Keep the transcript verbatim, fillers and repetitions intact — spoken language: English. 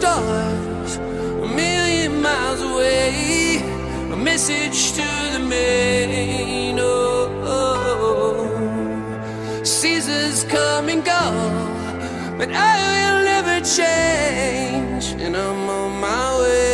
stars a million miles away, a message to the main. Oh, oh, oh. Seasons come and go, but I will never change, and I'm on my way.